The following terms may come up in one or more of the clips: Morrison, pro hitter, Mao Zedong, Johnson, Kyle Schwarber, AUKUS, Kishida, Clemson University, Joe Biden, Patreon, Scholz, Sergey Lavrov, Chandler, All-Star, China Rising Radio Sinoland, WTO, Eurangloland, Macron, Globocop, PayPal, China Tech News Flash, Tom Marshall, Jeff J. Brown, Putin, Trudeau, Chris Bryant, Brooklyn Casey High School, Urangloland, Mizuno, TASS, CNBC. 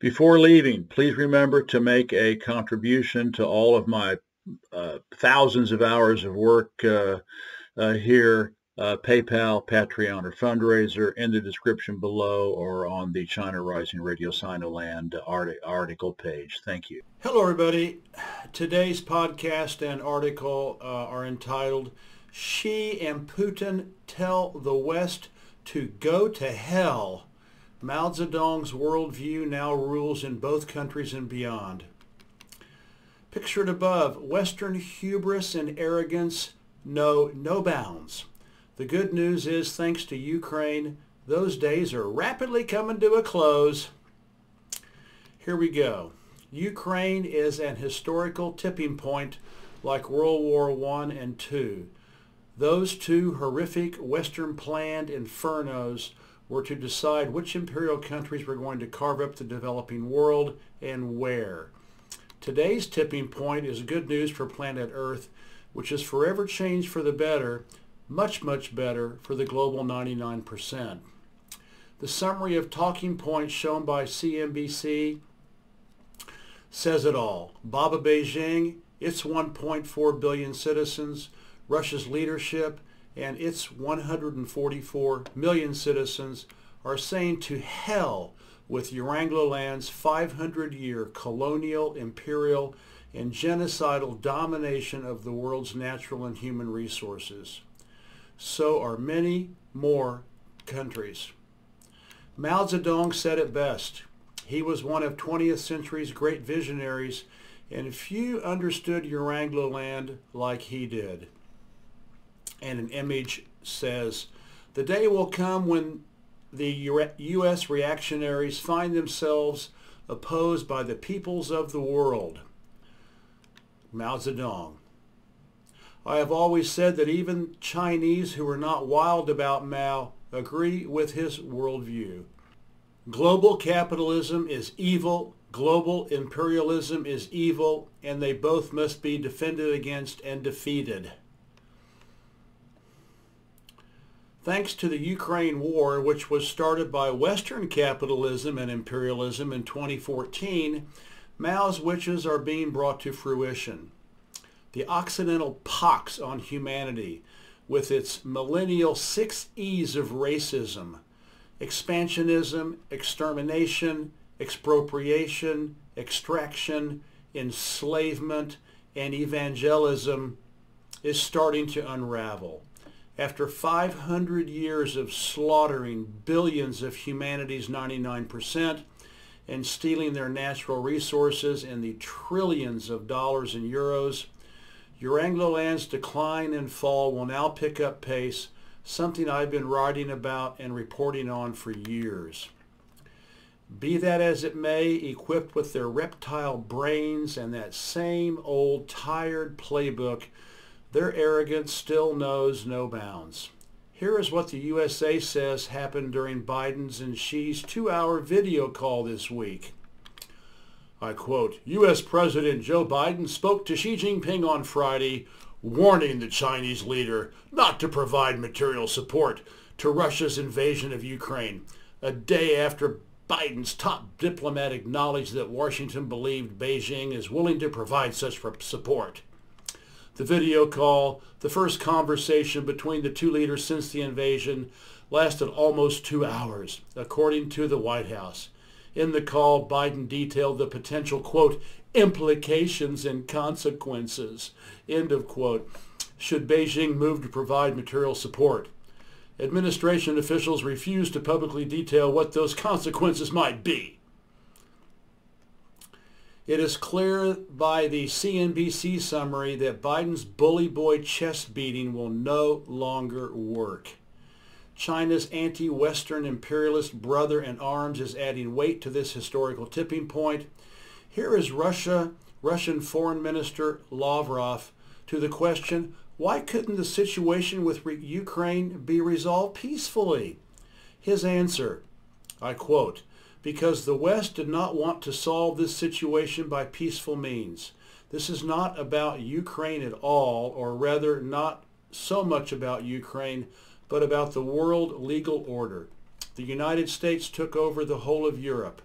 Before leaving, please remember to make a contribution to all of my thousands of hours of work here. PayPal, Patreon, or fundraiser in the description below or on the China Rising Radio Sinoland article page. Thank you. Hello, everybody. Today's podcast and article are entitled, Xi and Putin Tell the West to Go to Hell. Mao Zedong's worldview now rules in both countries and beyond. Pictured above, Western hubris and arrogance know no bounds. The good news is, thanks to Ukraine, those days are rapidly coming to a close. Here we go. Ukraine is an historical tipping point like World War I and II. Those two horrific Western-planned infernos were to decide which imperial countries were going to carve up the developing world and where. Today's tipping point is good news for planet Earth, which is forever changed for the better, much better for the global 99%. The summary of talking points shown by CNBC says it all. Baba Beijing, its 1.4 billion citizens, Russia's leadership, and its 144 million citizens are saying to hell with Urangloland's 500-year colonial, imperial, and genocidal domination of the world's natural and human resources. So are many more countries. Mao Zedong said it best. He was one of 20th century's great visionaries, and few understood Urangloland like he did. And an image says, the day will come when the U.S. reactionaries find themselves opposed by the peoples of the world. Mao Zedong. I have always said that even Chinese who are not wild about Mao agree with his worldview. Global capitalism is evil, global imperialism is evil, and they both must be defended against and defeated. Thanks to the Ukraine war, which was started by Western capitalism and imperialism in 2014, Mao's wishes are being brought to fruition. The Occidental pox on humanity, with its millennial 6 E's of racism, expansionism, extermination, expropriation, extraction, enslavement, and evangelism, is starting to unravel. After 500 years of slaughtering billions of humanity's 99% and stealing their natural resources and the trillions of dollars and euros, Urangloland's decline and fall will now pick up pace, something I've been writing about and reporting on for years. Be that as it may, equipped with their reptile brains and that same old tired playbook, their arrogance still knows no bounds. Here is what the USA says happened during Biden's and Xi's 2-hour video call this week. I quote, U.S. President Joe Biden spoke to Xi Jinping on Friday, warning the Chinese leader not to provide material support to Russia's invasion of Ukraine, a day after Biden's top diplomat acknowledged that Washington believed Beijing is willing to provide such support. The video call, the first conversation between the two leaders since the invasion, lasted almost 2 hours, according to the White House. In the call, Biden detailed the potential, quote, implications and consequences, end of quote, should Beijing move to provide material support. Administration officials refused to publicly detail what those consequences might be. It is clear by the CNBC summary that Biden's bully boy chest beating will no longer work. China's anti-Western imperialist brother in arms is adding weight to this historical tipping point. Here is Russian Foreign Minister Lavrov to the question, why couldn't the situation with Ukraine be resolved peacefully? His answer, I quote, because the West did not want to solve this situation by peaceful means. This is not about Ukraine at all, or rather not so much about Ukraine, but about the world legal order. The United States took over the whole of Europe.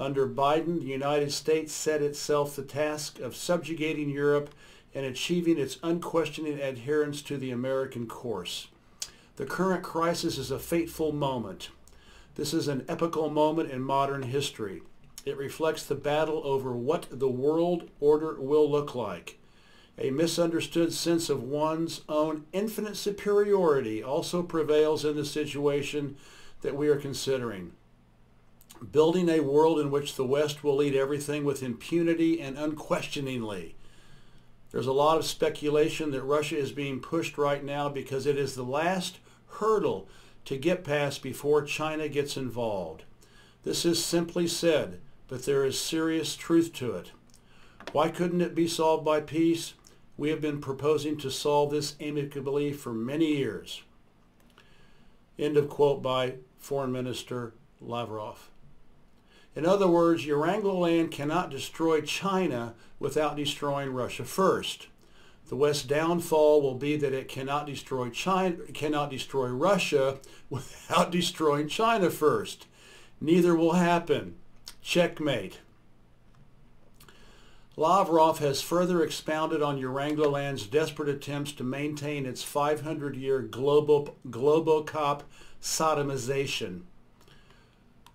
Under Biden, the United States set itself the task of subjugating Europe and achieving its unquestioning adherence to the American course. The current crisis is a fateful moment. This is an epical moment in modern history. It reflects the battle over what the world order will look like. A misunderstood sense of one's own infinite superiority also prevails in the situation that we are considering. Building a world in which the West will lead everything with impunity and unquestioningly. There's a lot of speculation that Russia is being pushed right now because it is the last hurdle to get past before China gets involved. This is simply said, but there is serious truth to it. Why couldn't it be solved by peace? We have been proposing to solve this amicably for many years. End of quote by Foreign Minister Lavrov. In other words, Urangoland cannot destroy China without destroying Russia first. The West's downfall will be that it cannot destroy Russia without destroying China first. Neither will happen. Checkmate. Lavrov has further expounded on Urangoland's desperate attempts to maintain its 500-year Globocop sodomization.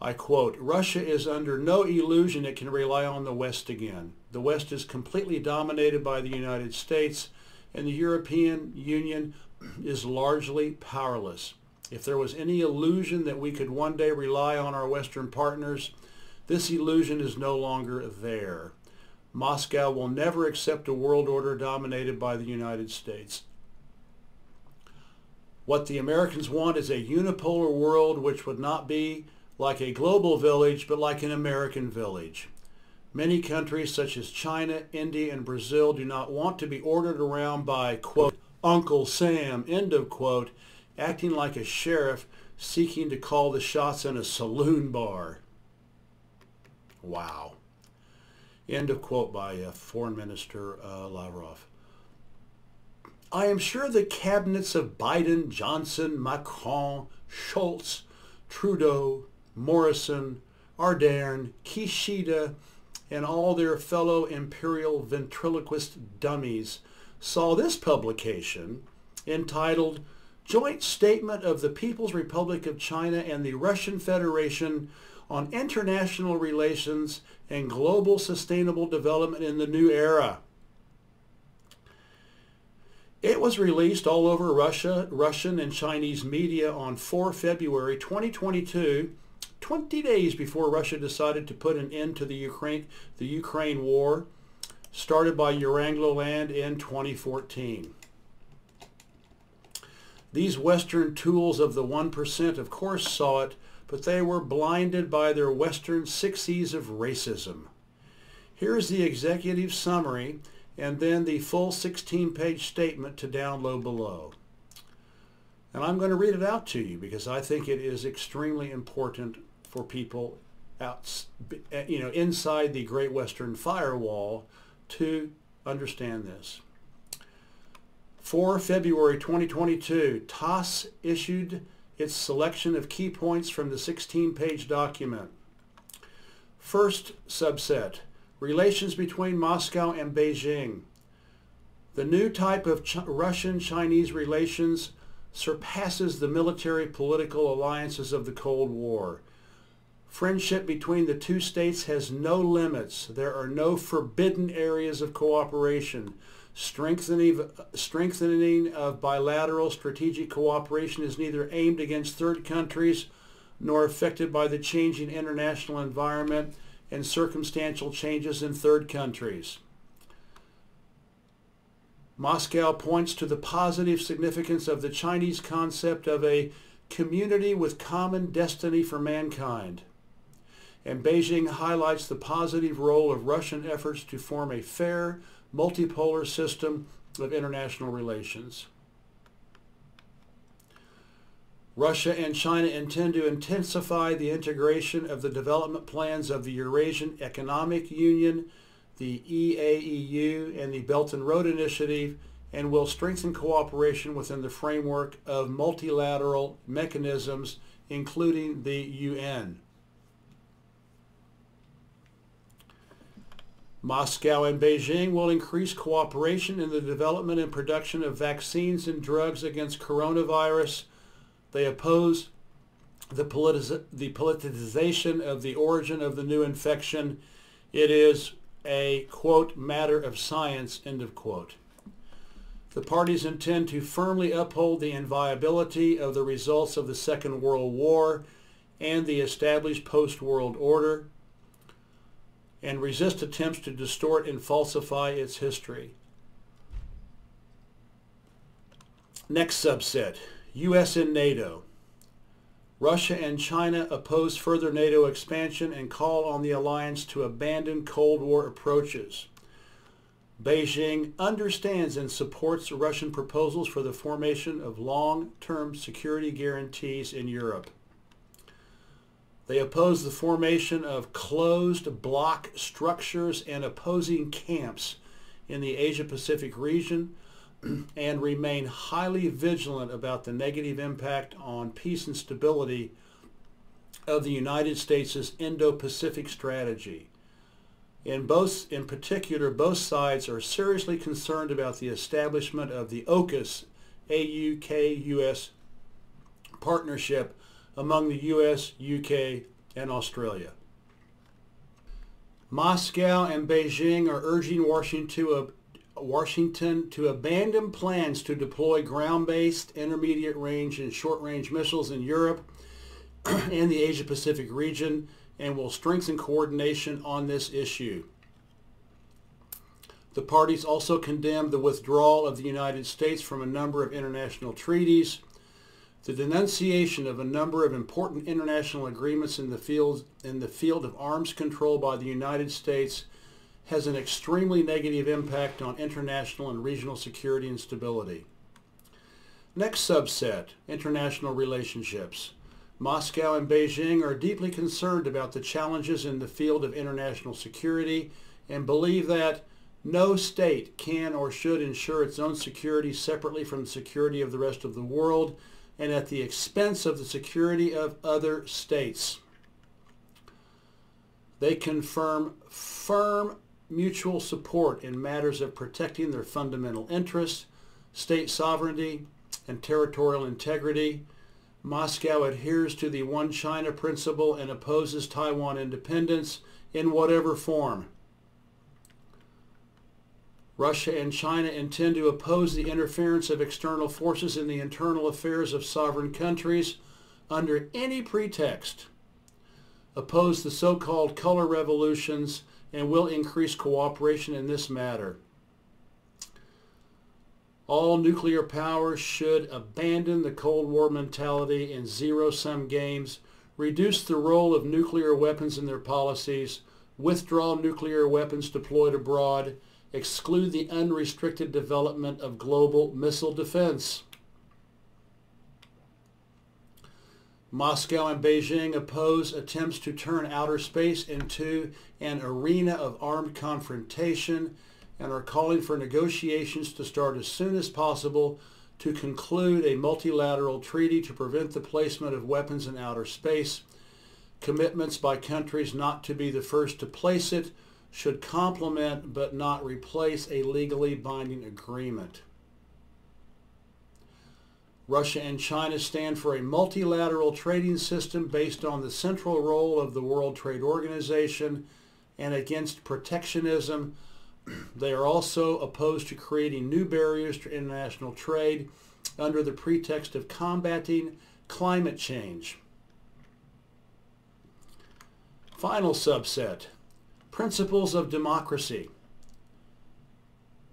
I quote, Russia is under no illusion it can rely on the West again. The West is completely dominated by the United States, and the European Union is largely powerless. If there was any illusion that we could one day rely on our Western partners, this illusion is no longer there. Moscow will never accept a world order dominated by the United States. What the Americans want is a unipolar world which would not be like a global village, but like an American village. Many countries such as China, India, and Brazil do not want to be ordered around by, quote, Uncle Sam, end of quote, acting like a sheriff seeking to call the shots in a saloon bar. Wow. End of quote by Foreign Minister Lavrov. I am sure the cabinets of Biden, Johnson, Macron, Scholz, Trudeau, Morrison, Ardern, Kishida, and all their fellow imperial ventriloquist dummies saw this publication entitled Joint Statement of the People's Republic of China and the Russian Federation on International Relations and Global Sustainable Development in the New Era. It was released all over Russian and Chinese media on 4 February 2022, 20 days before Russia decided to put an end to the Ukraine war, started by Urangoland in 2014. These Western tools of the 1% of course saw it, but they were blinded by their Western 6 E's of racism. Here's the executive summary and then the full 16-page statement to download below. And I'm going to read it out to you because I think it is extremely important for people out, you know, inside the Great Western Firewall to understand this. 4 February 2022, TASS issued its selection of key points from the 16-page document. First subset, relations between Moscow and Beijing. The new type of Russian-Chinese relations surpasses the military-political alliances of the Cold War. Friendship between the two states has no limits. There are no forbidden areas of cooperation. Strengthening of bilateral strategic cooperation is neither aimed against third countries nor affected by the changing international environment and circumstantial changes in third countries. Moscow points to the positive significance of the Chinese concept of a community with common destiny for mankind. And Beijing highlights the positive role of Russian efforts to form a fair, multipolar system of international relations. Russia and China intend to intensify the integration of the development plans of the Eurasian Economic Union, the EAEU, and the Belt and Road Initiative, and will strengthen cooperation within the framework of multilateral mechanisms, including the UN. Moscow and Beijing will increase cooperation in the development and production of vaccines and drugs against coronavirus. They oppose the politicization of the origin of the new infection. It is a, quote, matter of science, end of quote. The parties intend to firmly uphold the inviolability of the results of the Second World War and the established post-world order, and resist attempts to distort and falsify its history. Next subset, U.S. and NATO. Russia and China oppose further NATO expansion and call on the alliance to abandon Cold War approaches. Beijing understands and supports Russian proposals for the formation of long-term security guarantees in Europe. They oppose the formation of closed bloc structures and opposing camps in the Asia-Pacific region and remain highly vigilant about the negative impact on peace and stability of the United States' Indo-Pacific strategy. In particular, both sides are seriously concerned about the establishment of the AUKUS, AUKUS partnership among the U.S., U.K., and Australia. Moscow and Beijing are urging Washington to abandon plans to deploy ground-based, intermediate-range, and short-range missiles in Europe and the Asia-Pacific region, and will strengthen coordination on this issue. The parties also condemned the withdrawal of the United States from a number of international treaties, the denunciation of a number of important international agreements in the field of arms control by the United States has an extremely negative impact on international and regional security and stability. Next subset, international relationships. Moscow and Beijing are deeply concerned about the challenges in the field of international security and believe that no state can or should ensure its own security separately from the security of the rest of the world and at the expense of the security of other states. They confirm firm mutual support in matters of protecting their fundamental interests, state sovereignty, and territorial integrity. Moscow adheres to the One China principle and opposes Taiwan independence in whatever form. Russia and China intend to oppose the interference of external forces in the internal affairs of sovereign countries under any pretext, oppose the so-called color revolutions, and will increase cooperation in this matter. All nuclear powers should abandon the Cold War mentality and zero-sum games, reduce the role of nuclear weapons in their policies, withdraw nuclear weapons deployed abroad, exclude the unrestricted development of global missile defense. Moscow and Beijing oppose attempts to turn outer space into an arena of armed confrontation and are calling for negotiations to start as soon as possible to conclude a multilateral treaty to prevent the placement of weapons in outer space. Commitments by countries not to be the first to place it should complement but not replace a legally binding agreement. Russia and China stand for a multilateral trading system based on the central role of the World Trade Organization and against protectionism. They are also opposed to creating new barriers to international trade under the pretext of combating climate change. Final subset, principles of democracy.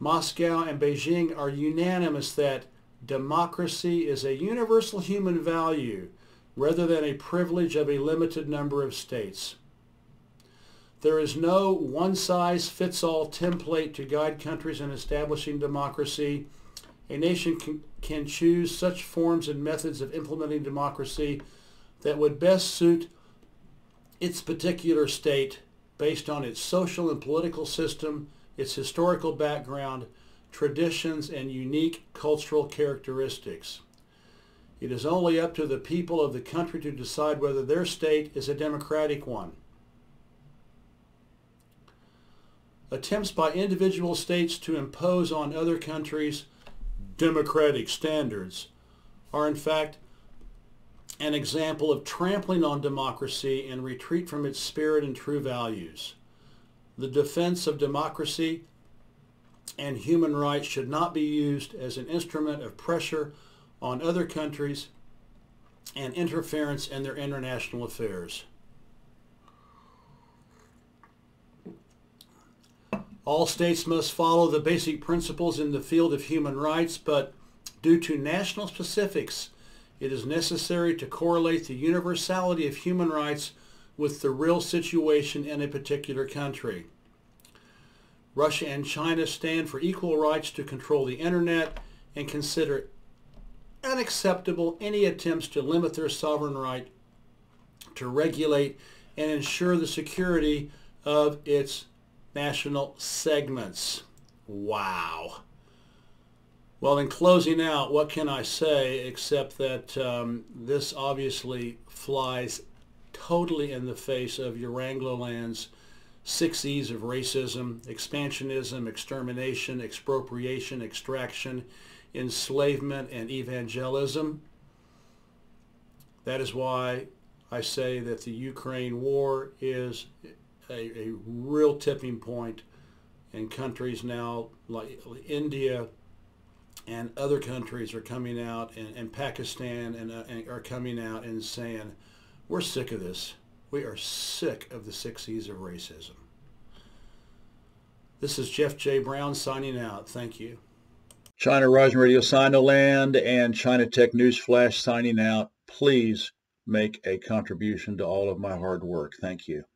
Moscow and Beijing are unanimous that democracy is a universal human value rather than a privilege of a limited number of states. There is no one-size-fits-all template to guide countries in establishing democracy. A nation can choose such forms and methods of implementing democracy that would best suit its particular state based on its social and political system, its historical background, traditions, and unique cultural characteristics. It is only up to the people of the country to decide whether their state is a democratic one. attempts by individual states to impose on other countries democratic standards are in fact an example of trampling on democracy and retreat from its spirit and true values. The defense of democracy and human rights should not be used as an instrument of pressure on other countries and interference in their international affairs. All states must follow the basic principles in the field of human rights, but due to national specifics, it is necessary to correlate the universality of human rights with the real situation in a particular country. Russia and China stand for equal rights to control the internet and consider unacceptable any attempts to limit their sovereign right to regulate and ensure the security of its national segments. Wow. Well, in closing out, what can I say except that this obviously flies totally in the face of Eurangloland's 6 E's of racism, expansionism, extermination, expropriation, extraction, enslavement, and evangelism. That is why I say that the Ukraine war is a real tipping point, and countries now like India and other countries are coming out, and Pakistan and are coming out and saying, we're sick of this. We are sick of the 6 E's of racism. This is Jeff J. Brown signing out. Thank you. China Rising Radio Sinoland and China Tech News Flash signing out. Please make a contribution to all of my hard work. Thank you.